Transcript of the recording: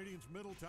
Radiant's middle tower.